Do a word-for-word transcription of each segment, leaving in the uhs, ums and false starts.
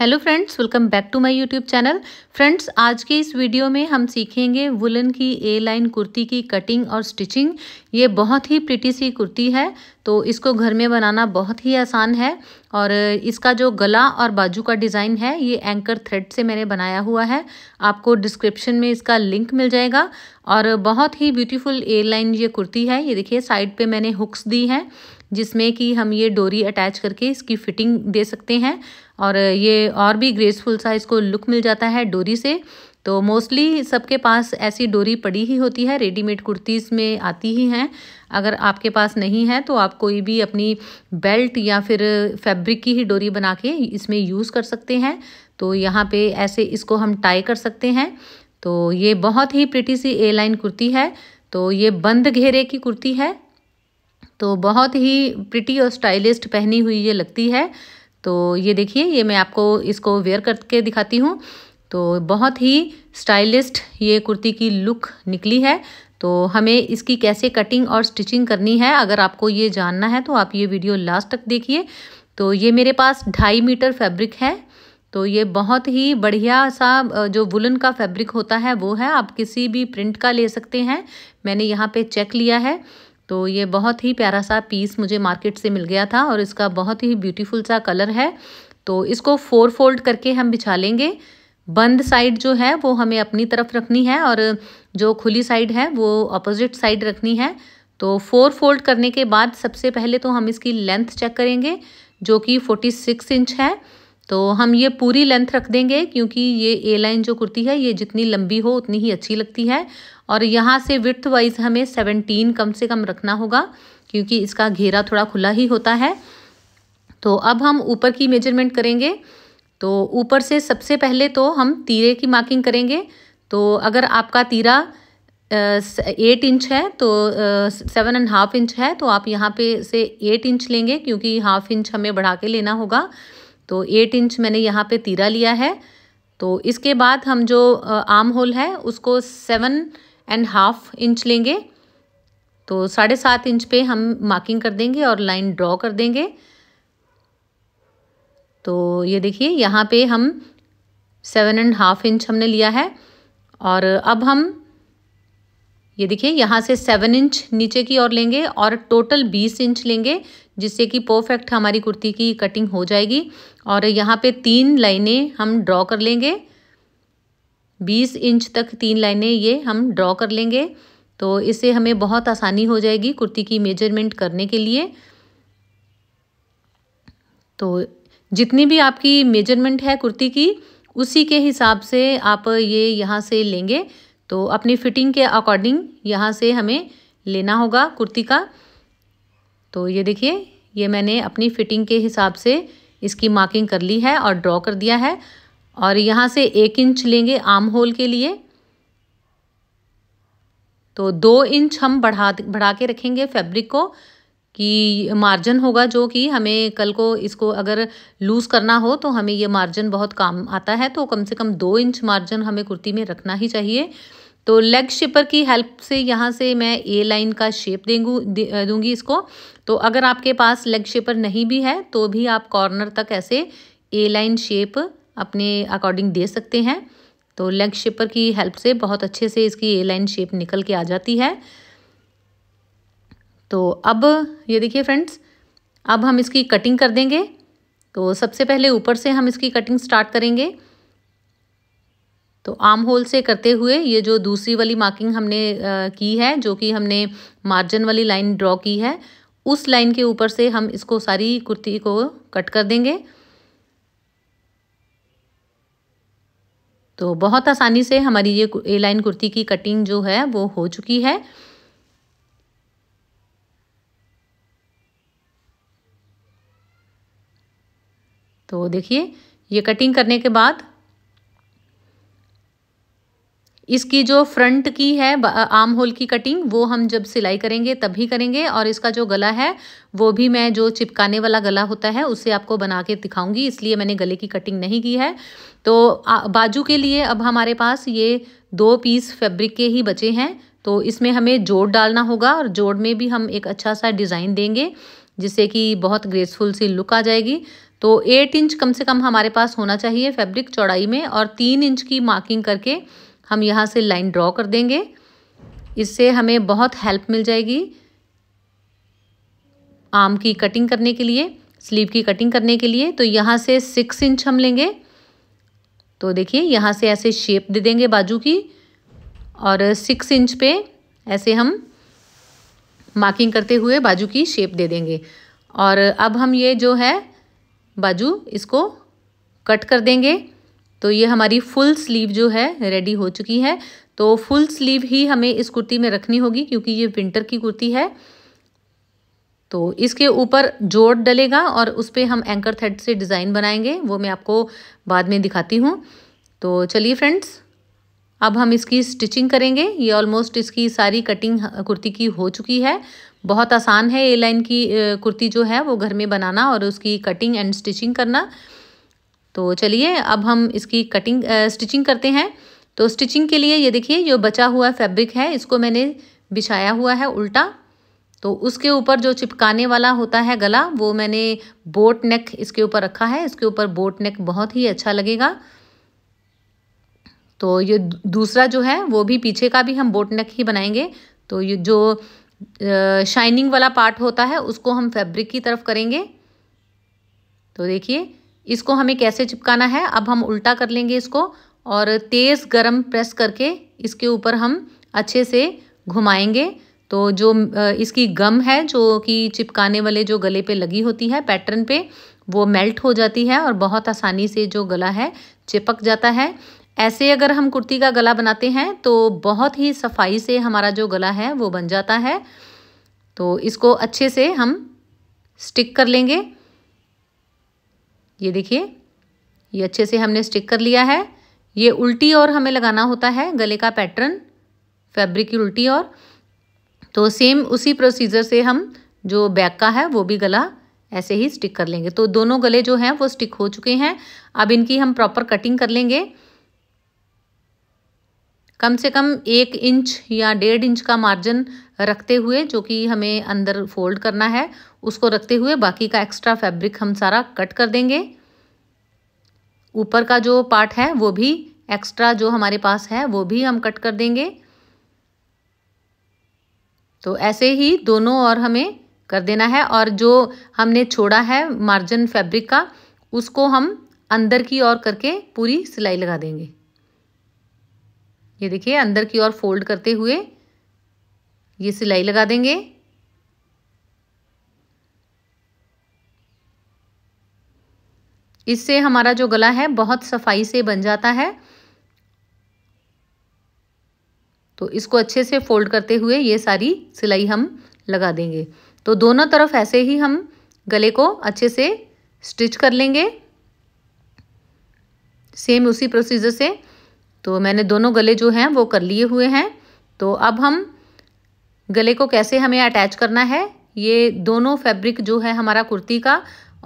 Hello friends, welcome back to my YouTube channel. Friends, आज के इस वीडियो में हम सीखेंगे वुलन की ए लाइन कुर्ती की कटिंग और स्टिचिंग। ये बहुत ही प्रिटी सी कुर्ती है, तो इसको घर में बनाना बहुत ही आसान है। और इसका जो गला और बाजू का डिज़ाइन है ये एंकर थ्रेड से मैंने बनाया हुआ है। आपको डिस्क्रिप्शन में इसका लिंक मिल जाएगा। और बहुत ही ब्यूटीफुल ए लाइन ये कुर्ती है। ये देखिए, साइड पे मैंने हुक्स दी हैं जिसमें कि हम ये डोरी अटैच करके इसकी फिटिंग दे सकते हैं, और ये और भी ग्रेसफुल सा इसको लुक मिल जाता है डोरी से। तो मोस्टली सबके पास ऐसी डोरी पड़ी ही होती है, रेडीमेड कुर्तीज़ में आती ही हैं। अगर आपके पास नहीं है तो आप कोई भी अपनी बेल्ट या फिर फैब्रिक की ही डोरी बना के इसमें यूज़ कर सकते हैं। तो यहाँ पे ऐसे इसको हम टाई कर सकते हैं। तो ये बहुत ही प्रिटी सी ए लाइन कुर्ती है। तो ये बंद घेरे की कुर्ती है, तो बहुत ही प्रिटी और स्टाइलिस्ट पहनी हुई ये लगती है। तो ये देखिए, ये मैं आपको इसको वेयर करके दिखाती हूँ। तो बहुत ही स्टाइलिस्ट ये कुर्ती की लुक निकली है। तो हमें इसकी कैसे कटिंग और स्टिचिंग करनी है, अगर आपको ये जानना है तो आप ये वीडियो लास्ट तक देखिए। तो ये मेरे पास ढाई मीटर फैब्रिक है। तो ये बहुत ही बढ़िया सा जो वुलन का फैब्रिक होता है वो है, आप किसी भी प्रिंट का ले सकते हैं। मैंने यहाँ पे चेक लिया है। तो ये बहुत ही प्यारा सा पीस मुझे मार्केट से मिल गया था, और इसका बहुत ही ब्यूटीफुल सा कलर है। तो इसको फोर फोल्ड करके हम बिछा लेंगे। बंद साइड जो है वो हमें अपनी तरफ रखनी है, और जो खुली साइड है वो अपोजिट साइड रखनी है। तो फोर फोल्ड करने के बाद सबसे पहले तो हम इसकी लेंथ चेक करेंगे, जो कि फोर्टी सिक्स इंच है। तो हम ये पूरी लेंथ रख देंगे, क्योंकि ये ए लाइन जो कुर्ती है ये जितनी लंबी हो उतनी ही अच्छी लगती है। और यहाँ से विड्थ वाइज हमें सत्रह कम से कम रखना होगा, क्योंकि इसका घेरा थोड़ा खुला ही होता है। तो अब हम ऊपर की मेजरमेंट करेंगे। तो ऊपर से सबसे पहले तो हम तीरे की मार्किंग करेंगे। तो अगर आपका तीरा एट इंच है तो सेवन एंड हाफ इंच है, तो आप यहाँ पे से एट इंच लेंगे, क्योंकि हाफ इंच हमें बढ़ा के लेना होगा। तो एट इंच मैंने यहाँ पे तीरा लिया है। तो इसके बाद हम जो आर्म होल है उसको सेवन एंड हाफ इंच लेंगे। तो साढ़े सात इंच पे हम मार्किंग कर देंगे और लाइन ड्रॉ कर देंगे। तो ये देखिए, यहाँ पे हम सेवन एंड हाफ इंच हमने लिया है। और अब हम ये देखिए, यहाँ से सेवन इंच नीचे की ओर लेंगे और टोटल बीस इंच लेंगे, जिससे कि परफेक्ट हमारी कुर्ती की कटिंग हो जाएगी। और यहाँ पे तीन लाइनें हम ड्रॉ कर लेंगे, बीस इंच तक तीन लाइनें ये हम ड्रॉ कर लेंगे। तो इससे हमें बहुत आसानी हो जाएगी कुर्ती की मेजरमेंट करने के लिए। तो जितनी भी आपकी मेजरमेंट है कुर्ती की, उसी के हिसाब से आप ये यहाँ से लेंगे। तो अपनी फिटिंग के अकॉर्डिंग यहाँ से हमें लेना होगा कुर्ती का। तो ये देखिए, ये मैंने अपनी फिटिंग के हिसाब से इसकी मार्किंग कर ली है और ड्रॉ कर दिया है। और यहाँ से एक इंच लेंगे आर्म होल के लिए। तो दो इंच हम बढ़ा बढ़ा के रखेंगे फैब्रिक को, कि मार्जिन होगा, जो कि हमें कल को इसको अगर लूज़ करना हो तो हमें ये मार्जिन बहुत काम आता है। तो कम से कम दो इंच मार्जिन हमें कुर्ती में रखना ही चाहिए। तो लेग शिपर की हेल्प से यहाँ से मैं ए लाइन का शेप देंगू दूंगी इसको। तो अगर आपके पास लेग शिपर नहीं भी है तो भी आप कॉर्नर तक ऐसे ए लाइन शेप अपने अकॉर्डिंग दे सकते हैं। तो लेग शिपर की हेल्प से बहुत अच्छे से इसकी ए लाइन शेप निकल के आ जाती है। तो अब ये देखिए फ्रेंड्स, अब हम इसकी कटिंग कर देंगे। तो सबसे पहले ऊपर से हम इसकी कटिंग स्टार्ट करेंगे। तो आर्म होल से करते हुए ये जो दूसरी वाली मार्किंग हमने आ, की है, जो कि हमने मार्जिन वाली लाइन ड्रॉ की है, उस लाइन के ऊपर से हम इसको सारी कुर्ती को कट कर देंगे। तो बहुत आसानी से हमारी ये ए लाइन कुर्ती की कटिंग जो है वो हो चुकी है। तो देखिए, ये कटिंग करने के बाद इसकी जो फ्रंट की है आर्म होल की कटिंग, वो हम जब सिलाई करेंगे तभी करेंगे। और इसका जो गला है वो भी मैं, जो चिपकाने वाला गला होता है, उसे आपको बना के दिखाऊंगी, इसलिए मैंने गले की कटिंग नहीं की है। तो बाजू के लिए अब हमारे पास ये दो पीस फैब्रिक के ही बचे हैं। तो इसमें हमें जोड़ डालना होगा, और जोड़ में भी हम एक अच्छा सा डिज़ाइन देंगे, जिससे कि बहुत ग्रेसफुल सी लुक आ जाएगी। तो एट इंच कम से कम हमारे पास होना चाहिए फैब्रिक चौड़ाई में, और तीन इंच की मार्किंग करके हम यहाँ से लाइन ड्रॉ कर देंगे। इससे हमें बहुत हेल्प मिल जाएगी आर्म की कटिंग करने के लिए, स्लीव की कटिंग करने के लिए। तो यहाँ से सिक्स इंच हम लेंगे, तो देखिए यहाँ से ऐसे शेप दे देंगे बाजू की, और सिक्स इंच पे ऐसे हम मार्किंग करते हुए बाजू की शेप दे देंगे। और अब हम ये जो है बाजू इसको कट कर देंगे। तो ये हमारी फुल स्लीव जो है रेडी हो चुकी है। तो फुल स्लीव ही हमें इस कुर्ती में रखनी होगी क्योंकि ये विंटर की कुर्ती है। तो इसके ऊपर जोड़ डलेगा और उस पर हम एंकर थ्रेड से डिज़ाइन बनाएंगे, वो मैं आपको बाद में दिखाती हूँ। तो चलिए फ्रेंड्स, अब हम इसकी स्टिचिंग करेंगे। ये ऑलमोस्ट इसकी सारी कटिंग कुर्ती की हो चुकी है। बहुत आसान है ए लाइन की कुर्ती जो है वो घर में बनाना और उसकी कटिंग एंड स्टिचिंग करना। तो चलिए अब हम इसकी कटिंग स्टिचिंग करते हैं। तो स्टिचिंग के लिए ये देखिए जो बचा हुआ फैब्रिक है इसको मैंने बिछाया हुआ है उल्टा। तो उसके ऊपर जो चिपकाने वाला होता है गला, वो मैंने बोट नेक इसके ऊपर रखा है। इसके ऊपर बोट नेक बहुत ही अच्छा लगेगा। तो ये दूसरा जो है वो भी, पीछे का भी हम बोट नेक ही बनाएंगे। तो ये जो शाइनिंग वाला पार्ट होता है उसको हम फैब्रिक की तरफ करेंगे। तो देखिए इसको हमें कैसे चिपकाना है। अब हम उल्टा कर लेंगे इसको और तेज़ गरम प्रेस करके इसके ऊपर हम अच्छे से घुमाएंगे। तो जो इसकी गम है जो कि चिपकाने वाले जो गले पे लगी होती है पैटर्न पे, वो मेल्ट हो जाती है और बहुत आसानी से जो गला है चिपक जाता है। ऐसे अगर हम कुर्ती का गला बनाते हैं तो बहुत ही सफाई से हमारा जो गला है वो बन जाता है। तो इसको अच्छे से हम स्टिक कर लेंगे। ये देखिए ये अच्छे से हमने स्टिक कर लिया है। ये उल्टी ओर हमें लगाना होता है गले का पैटर्न, फैब्रिक की उल्टी ओर। तो सेम उसी प्रोसीजर से हम जो बैक का है वो भी गला ऐसे ही स्टिक कर लेंगे। तो दोनों गले जो हैं वो स्टिक हो चुके हैं। अब इनकी हम प्रॉपर कटिंग कर लेंगे। कम से कम एक इंच या डेढ़ इंच का मार्जिन रखते हुए, जो कि हमें अंदर फोल्ड करना है उसको रखते हुए, बाकी का एक्स्ट्रा फैब्रिक हम सारा कट कर देंगे। ऊपर का जो पार्ट है वो भी एक्स्ट्रा जो हमारे पास है वो भी हम कट कर देंगे। तो ऐसे ही दोनों ओर हमें कर देना है। और जो हमने छोड़ा है मार्जिन फैब्रिक का, उसको हम अंदर की ओर करके पूरी सिलाई लगा देंगे। ये देखिए अंदर की ओर फोल्ड करते हुए ये सिलाई लगा देंगे। इससे हमारा जो गला है बहुत सफाई से बन जाता है। तो इसको अच्छे से फोल्ड करते हुए ये सारी सिलाई हम लगा देंगे। तो दोनों तरफ ऐसे ही हम गले को अच्छे से स्टिच कर लेंगे, सेम उसी प्रोसीजर से। तो मैंने दोनों गले जो हैं वो कर लिए हुए हैं। तो अब हम गले को कैसे हमें अटैच करना है, ये दोनों फैब्रिक जो है हमारा कुर्ती का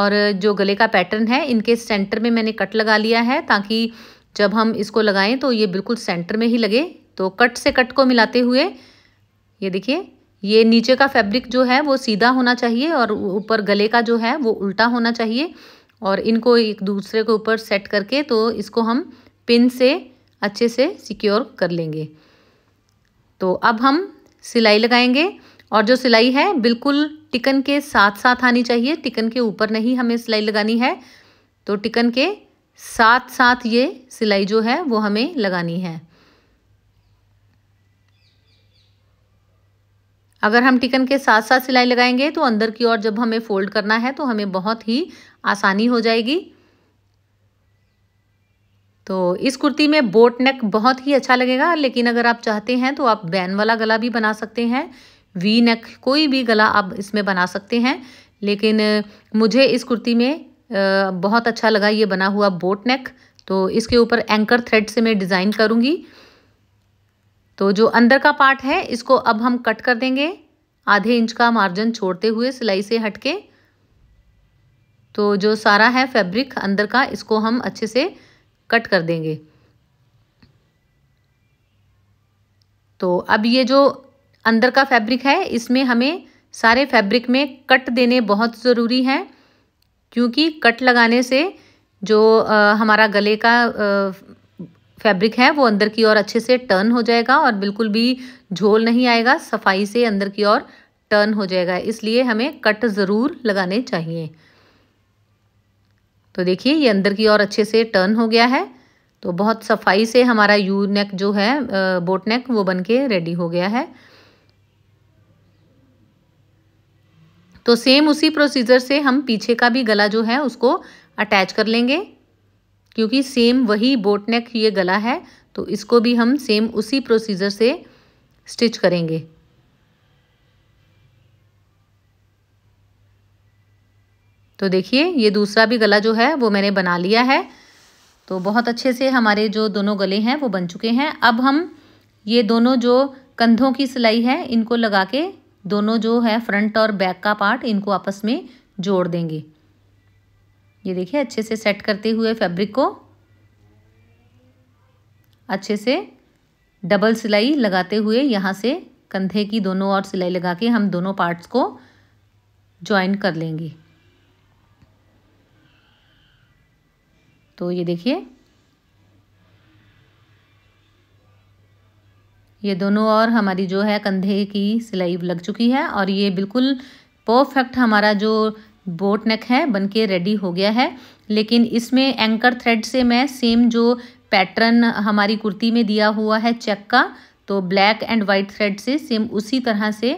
और जो गले का पैटर्न है, इनके सेंटर में मैंने कट लगा लिया है ताकि जब हम इसको लगाएं तो ये बिल्कुल सेंटर में ही लगे। तो कट से कट को मिलाते हुए ये देखिए ये नीचे का फैब्रिक जो है वो सीधा होना चाहिए और ऊपर गले का जो है वो उल्टा होना चाहिए। और इनको एक दूसरे के ऊपर सेट करके तो इसको हम पिन से अच्छे से सिक्योर कर लेंगे। तो अब हम सिलाई लगाएंगे और जो सिलाई है बिल्कुल टिकन के साथ साथ आनी चाहिए, टिकन के ऊपर नहीं हमें सिलाई लगानी है। तो टिकन के साथ साथ ये सिलाई जो है वो हमें लगानी है। अगर हम टिकन के साथ साथ सिलाई लगाएंगे तो अंदर की ओर जब हमें फोल्ड करना है तो हमें बहुत ही आसानी हो जाएगी। तो इस कुर्ती में बोट नेक बहुत ही अच्छा लगेगा, लेकिन अगर आप चाहते हैं तो आप बैन वाला गला भी बना सकते हैं, वी नेक, कोई भी गला आप इसमें बना सकते हैं। लेकिन मुझे इस कुर्ती में बहुत अच्छा लगा ये बना हुआ बोट नेक। तो इसके ऊपर एंकर थ्रेड से मैं डिज़ाइन करूँगी। तो जो अंदर का पार्ट है इसको अब हम कट कर देंगे आधे इंच का मार्जिन छोड़ते हुए सिलाई से हटके। तो जो सारा है फैब्रिक अंदर का, इसको हम अच्छे से कट कर देंगे। तो अब ये जो अंदर का फैब्रिक है इसमें हमें सारे फैब्रिक में कट देने बहुत ज़रूरी हैं। क्योंकि कट लगाने से जो आ, हमारा गले का फैब्रिक है वो अंदर की ओर अच्छे से टर्न हो जाएगा और बिल्कुल भी झोल नहीं आएगा, सफाई से अंदर की ओर टर्न हो जाएगा, इसलिए हमें कट ज़रूर लगाने चाहिए। तो देखिए ये अंदर की ओर अच्छे से टर्न हो गया है, तो बहुत सफाई से हमारा यू नेक जो है बोट नेक वो बन के रेडी हो गया है। तो सेम उसी प्रोसीजर से हम पीछे का भी गला जो है उसको अटैच कर लेंगे, क्योंकि सेम वही बोट नेक ये गला है, तो इसको भी हम सेम उसी प्रोसीजर से स्टिच करेंगे। तो देखिए ये दूसरा भी गला जो है वो मैंने बना लिया है। तो बहुत अच्छे से हमारे जो दोनों गले हैं वो बन चुके हैं। अब हम ये दोनों जो कंधों की सिलाई है इनको लगा के दोनों जो है फ्रंट और बैक का पार्ट इनको आपस में जोड़ देंगे। ये देखिए अच्छे से सेट करते हुए फैब्रिक को अच्छे से डबल सिलाई लगाते हुए यहाँ से कंधे की दोनों ओर सिलाई लगा के हम दोनों पार्ट्स को ज्वाइन कर लेंगे। तो ये देखिए ये दोनों ओर हमारी जो है कंधे की सिलाई लग चुकी है और ये बिल्कुल परफेक्ट हमारा जो बोट नेक है बनके रेडी हो गया है। लेकिन इसमें एंकर थ्रेड से मैं सेम जो पैटर्न हमारी कुर्ती में दिया हुआ है चेक का, तो ब्लैक एंड वाइट थ्रेड से सेम उसी तरह से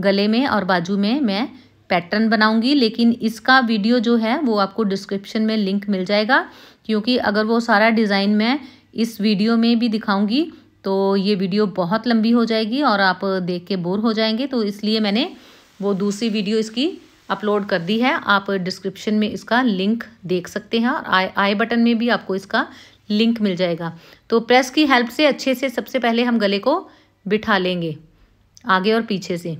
गले में और बाजू में मैं पैटर्न बनाऊंगी। लेकिन इसका वीडियो जो है वो आपको डिस्क्रिप्शन में लिंक मिल जाएगा, क्योंकि अगर वो सारा डिज़ाइन मैं इस वीडियो में भी दिखाऊंगी तो ये वीडियो बहुत लंबी हो जाएगी और आप देख के बोर हो जाएंगे, तो इसलिए मैंने वो दूसरी वीडियो इसकी अपलोड कर दी है। आप डिस्क्रिप्शन में इसका लिंक देख सकते हैं और आई आई बटन में भी आपको इसका लिंक मिल जाएगा। तो प्रेस की हेल्प से अच्छे से सबसे पहले हम गले को बिठा लेंगे आगे और पीछे से,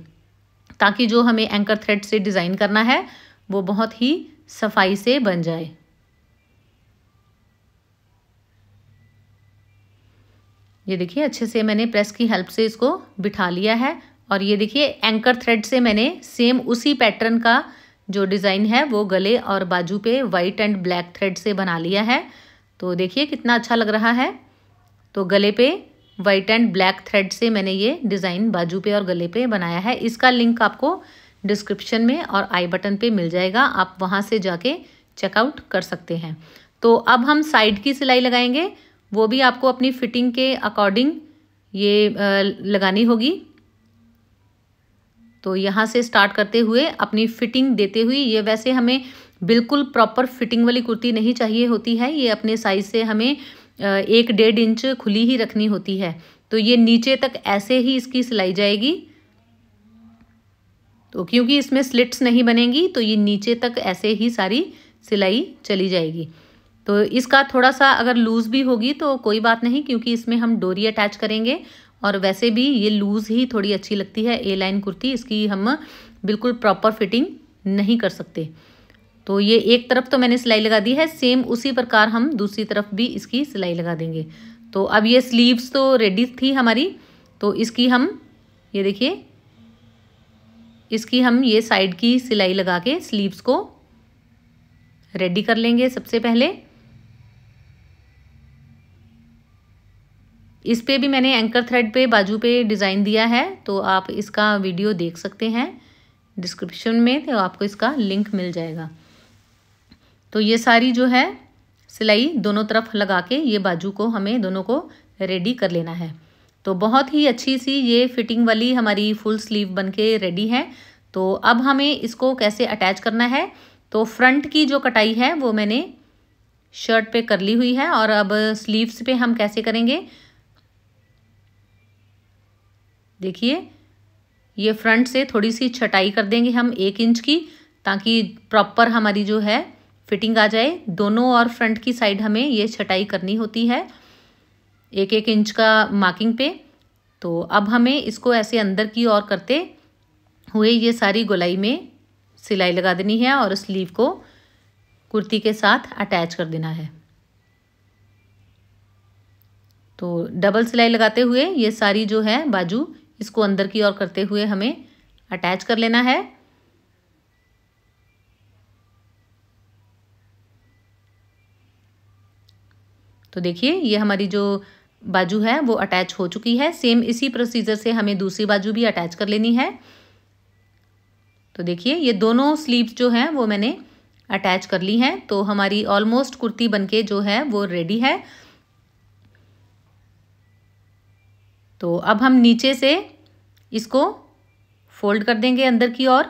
ताकि जो हमें एंकर थ्रेड से डिज़ाइन करना है वो बहुत ही सफाई से बन जाए। ये देखिए अच्छे से मैंने प्रेस की हेल्प से इसको बिठा लिया है और ये देखिए एंकर थ्रेड से मैंने सेम उसी पैटर्न का जो डिज़ाइन है वो गले और बाजू पे वाइट एंड ब्लैक थ्रेड से बना लिया है। तो देखिए कितना अच्छा लग रहा है। तो गले पे वाइट एंड ब्लैक थ्रेड से मैंने ये डिज़ाइन बाजू पे और गले पे बनाया है। इसका लिंक आपको डिस्क्रिप्शन में और आई बटन पे मिल जाएगा, आप वहाँ से जाके चेकआउट कर सकते हैं। तो अब हम साइड की सिलाई लगाएंगे, वो भी आपको अपनी फिटिंग के अकॉर्डिंग ये लगानी होगी। तो यहाँ से स्टार्ट करते हुए अपनी फिटिंग देते हुए, ये वैसे हमें बिल्कुल प्रॉपर फिटिंग वाली कुर्ती नहीं चाहिए होती है, ये अपने साइज़ से हमें एक डेढ़ इंच खुली ही रखनी होती है। तो ये नीचे तक ऐसे ही इसकी सिलाई जाएगी, तो क्योंकि इसमें स्लिट्स नहीं बनेंगी तो ये नीचे तक ऐसे ही सारी सिलाई चली जाएगी। तो इसका थोड़ा सा अगर लूज़ भी होगी तो कोई बात नहीं, क्योंकि इसमें हम डोरी अटैच करेंगे और वैसे भी ये लूज़ ही थोड़ी अच्छी लगती है ए लाइन कुर्ती, इसकी हम बिल्कुल प्रॉपर फिटिंग नहीं कर सकते। तो ये एक तरफ तो मैंने सिलाई लगा दी है, सेम उसी प्रकार हम दूसरी तरफ भी इसकी सिलाई लगा देंगे। तो अब ये स्लीव्स तो रेडी थी हमारी, तो इसकी हम ये देखिए इसकी हम ये साइड की सिलाई लगा के स्लीव्स को रेडी कर लेंगे। सबसे पहले इस पे भी मैंने एंकर थ्रेड पे बाजू पे डिज़ाइन दिया है, तो आप इसका वीडियो देख सकते हैं डिस्क्रिप्शन में, तो आपको इसका लिंक मिल जाएगा। तो ये सारी जो है सिलाई दोनों तरफ लगा के ये बाजू को हमें दोनों को रेडी कर लेना है। तो बहुत ही अच्छी सी ये फिटिंग वाली हमारी फुल स्लीव बनके रेडी है। तो अब हमें इसको कैसे अटैच करना है, तो फ्रंट की जो कटाई है वो मैंने शर्ट पे कर ली हुई है और अब स्लीव्स पे हम कैसे करेंगे। देखिए ये फ्रंट से थोड़ी सी छटाई कर देंगे हम एक इंच की, ताकि प्रॉपर हमारी जो है फिटिंग आ जाए। दोनों और फ्रंट की साइड हमें ये छटाई करनी होती है एक एक इंच का मार्किंग पे। तो अब हमें इसको ऐसे अंदर की ओर करते हुए ये सारी गोलाई में सिलाई लगा देनी है और स्लीव को कुर्ती के साथ अटैच कर देना है। तो डबल सिलाई लगाते हुए ये सारी जो है बाजू इसको अंदर की ओर करते हुए हमें अटैच कर लेना है। तो देखिए ये हमारी जो बाजू है वो अटैच हो चुकी है। सेम इसी प्रोसीजर से हमें दूसरी बाजू भी अटैच कर लेनी है। तो देखिए ये दोनों स्लीव्स जो हैं वो मैंने अटैच कर ली हैं। तो हमारी ऑलमोस्ट कुर्ती बनके जो है वो रेडी है। तो अब हम नीचे से इसको फोल्ड कर देंगे अंदर की ओर।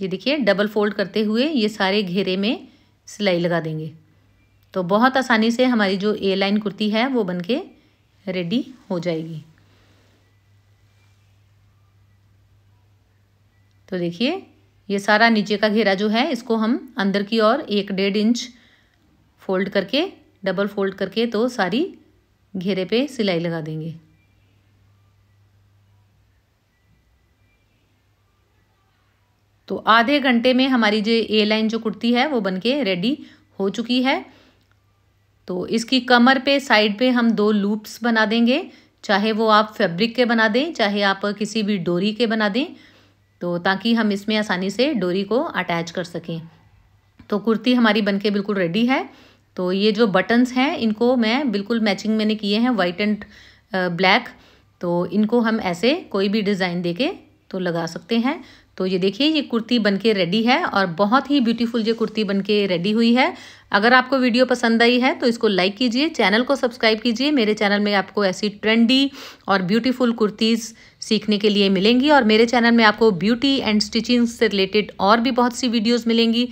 ये देखिए डबल फोल्ड करते हुए ये सारे घेरे में सिलाई लगा देंगे। तो बहुत आसानी से हमारी जो ए लाइन कुर्ती है वो बनके रेडी हो जाएगी। तो देखिए ये सारा नीचे का घेरा जो है इसको हम अंदर की ओर एक डेढ़ इंच फोल्ड करके डबल फोल्ड करके तो सारी घेरे पे सिलाई लगा देंगे। तो आधे घंटे में हमारी जो ए लाइन जो कुर्ती है वो बनके रेडी हो चुकी है। तो इसकी कमर पे साइड पे हम दो लूप्स बना देंगे, चाहे वो आप फैब्रिक के बना दें चाहे आप किसी भी डोरी के बना दें, तो ताकि हम इसमें आसानी से डोरी को अटैच कर सकें। तो कुर्ती हमारी बनके बिल्कुल रेडी है। तो ये जो बटन्स हैं इनको मैं बिल्कुल मैचिंग मैंने किए हैं वाइट एंड ब्लैक, तो इनको हम ऐसे कोई भी डिज़ाइन देके तो लगा सकते हैं। तो ये देखिए ये कुर्ती बनके रेडी है और बहुत ही ब्यूटीफुल ये कुर्ती बनके रेडी हुई है। अगर आपको वीडियो पसंद आई है तो इसको लाइक कीजिए, चैनल को सब्सक्राइब कीजिए। मेरे चैनल में आपको ऐसी ट्रेंडी और ब्यूटीफुल कुर्तीज़ सीखने के लिए मिलेंगी और मेरे चैनल में आपको ब्यूटी एंड स्टिचिंग से रिलेटेड और भी बहुत सी वीडियोज़ मिलेंगी।